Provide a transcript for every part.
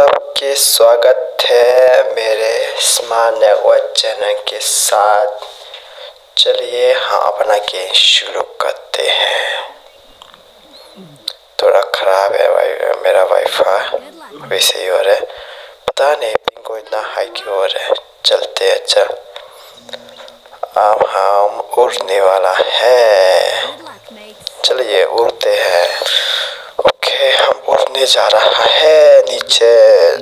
सबके स्वागत है मेरे स्मार्ट नेटवर्क चैनल के साथ। चलिए हम अपना गेम शुरू करते हैं। थोड़ा ख़राब है भाई मेरा वाईफाई, वैसे ही हो रहा है, पता नहीं पिंग को इतना हाई क्यों हो रहा है। चलते अच्छा अब हम उड़ने वाला है, चलिए उड़ते हैं। ओके हम उड़ने जा रहा है नीचे,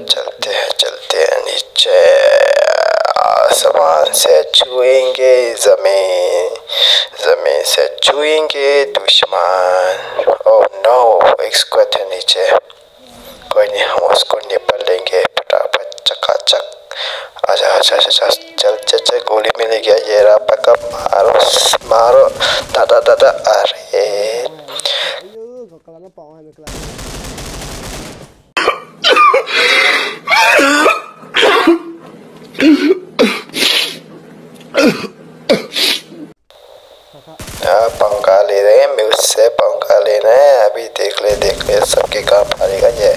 चलते हैं नीचे, आसमान से छुएंगे ज़मीन से छुएंगे दुश्मन। ओह नो, एक स्क्वाड है नीचे, कोई नहीं हम उसको निपल लेंगे फटाफट चकाचक। अच्छा चल गोली मिल गया, ये रहा पक्का, मारो दादा। अरे पंखा ले रहे हैं, मुझसे पंखा ले रहे हैं। अभी देख ले सबके काम पड़ेगा ये।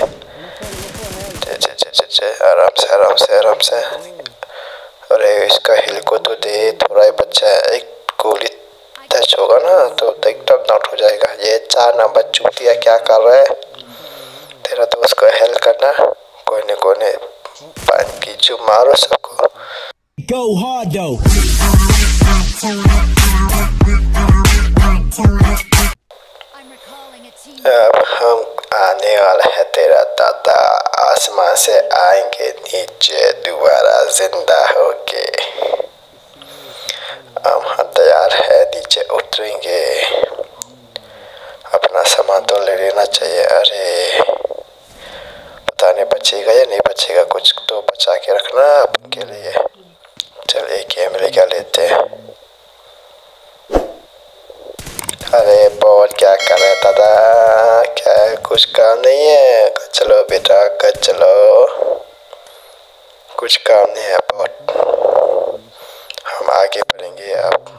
आराम से। अरे इसका हिल को तो दे, थोड़ा ही बच्चा है, एक गोली टच होगा ना तो एकदम नॉट हो जाएगा। ये 4 नंबर चूतिया क्या कर रहा है, तेरा तो उसको हेल्प करना। कोने पान की जो मारो सबको। Go hard though। अब हम आने वाला है तेरा दादा, आसमान से आएंगे नीचे दोबारा जिंदा होके। हम तैयार है, नीचे उतरेंगे, अपना सामान तो ले लेना चाहिए। अरे पता नहीं बचेगा या नहीं बचेगा, कुछ तो बचा के रखना आपके लिए। चल एक गेम ले क्या लेते हैं। अरे बहुत क्या कर रहे दादा, क्या कुछ काम नहीं है? चलो बेटा कर, चलो कुछ काम नहीं है बहुत, हम आगे बढ़ेंगे आप।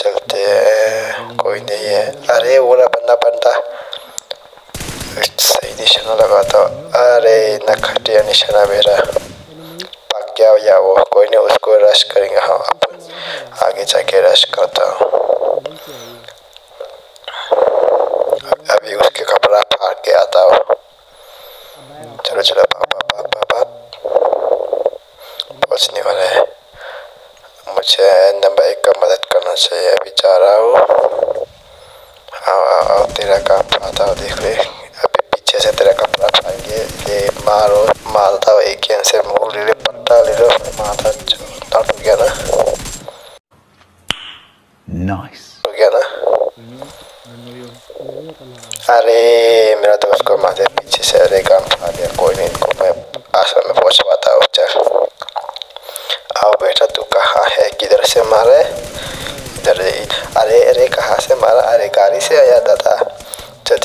चलते हैं कोई नहीं है। अरे वो ना बंदा सही निशाना लगाता। अरे नखटिया निशाना मेरा, पक गया या वो, कोई नहीं उसको रश करेंगे हम। हाँ, आगे जाके रश करता हूँ। अभी उसके कपड़ा फाड़ के आता हूँ। चलो पापा पहुँचने वाला है, मुझे नंबर 1 का मदद करना चाहिए। अभी जा रहा हूँ। आओ तेरा कपड़ा आता हूँ, देख ले अभी पीछे से तेरा कपड़ा फाड़िए। ये मारता हूँ एक गेंद से, मुँह ले पट्टा ले लो, मारता टूट गया ना। Nice. हो गया ना। अरे मेरा दोस्त को मारे पीछे से, अरे काम आ गया। कोई नहीं इनको मैं आश्रम में पहुँच पाता हूँ। चल आओ बेटा, तू कहाँ है, किधर से मारे? इधर। अरे कहाँ से मारा? अरे गाड़ी से आया दादा। चल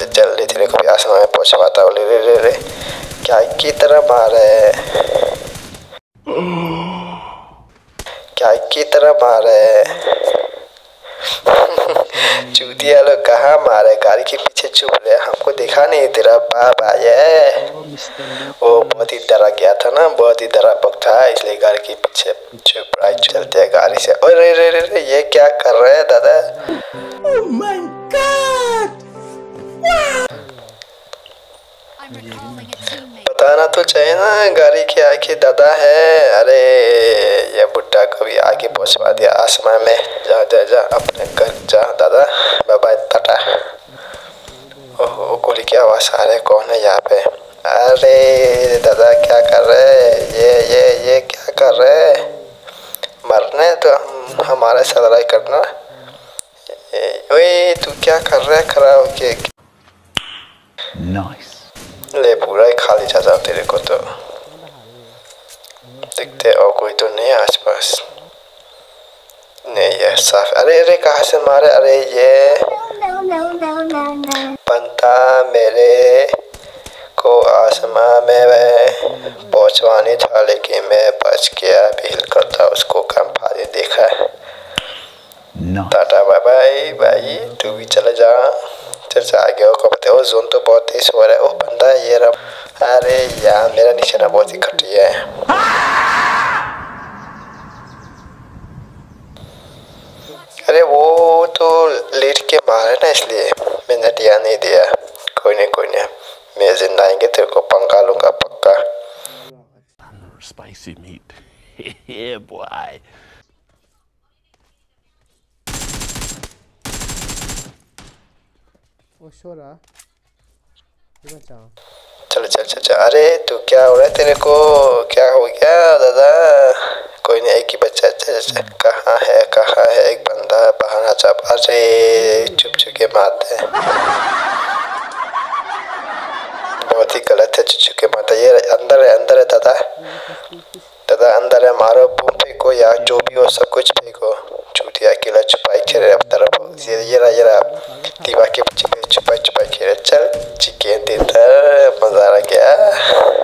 तेरे को भी आश्रम में पहुँच पाता हूँ। ले क्या की तरह मारे चूतिया लोग कहाँ मारे, गाड़ी के पीछे छुप रहे, हमको देखा नहीं। तेरा बाप आया है, वो बहुत ही डरा गया था ना, बहुत ही डरावना था, इसलिए गाड़ी के पीछे छुप रहा है। चलते हैं गाड़ी से। अरे रे ये क्या कर रहे हैं दादा? Oh my God! बताना तो चाहिए ना गाड़ी के आगे दादा है। अरे ये बुड्ढा कभी आगे पहुँचवा दिया आसमान में। जा अपने घर जा दादा, बाय टाटा। ओहो गोली की आवाज़ आ रही है, कौन है यहाँ पे? अरे दादा क्या कर रहे, ये क्या कर रहे? मरने तो हमारे साथ लड़ाई करना? ओए तू क्या कर रहा है खड़ा होके? Nice. ले पूरा ही खाली जाता तेरे को तो। देखते और कोई तो नहीं आस पास, नहीं ये साफ। अरे कहाँ से मारे? अरे ये पंता मेरे को आसमान में पहुँचवानी था, लेकिन मैं बच गया। भील करता उसको कम भारी देखा। टाटा बाय बाय भाई, तू भी चला जा। चल से आगे हो, जोन तो बहुत तेज हो रहा है। ओ बंदा ये रहा। अरे यार मेरा निशाना बहुत ही घटिया है। अरे वो तो लेट के मारे ना, इसलिए मैंने ध्यान नहीं दिया। कोई नहीं मैं जिंदा आएंगे तेरे को पंखा लूंगा पक्का। Spicy meat boy. वो शोरा चलो चल चल चल। अरे तू क्या हो रहा है, तेरे को क्या हो गया दादा? कोई नहीं, एक ही बच्चा। अच्छा कहाँ है कहाँ है? एक बंदा बाहर आ जा। अरे चुप चुके मारते हैं, बहुत ही गलत है। चुप चुके मारते। ये अंदर है, अंदर है दादा, दादा अंदर है। मारो बम फेंको या जो भी हो, सब कुछ फेंको। चूतिया अकेला छुपाई खेल तरफ। ये रहा दीवार के पीछे छुपाई छुपाई खेल। चल चिकेन देता मजा आ गया।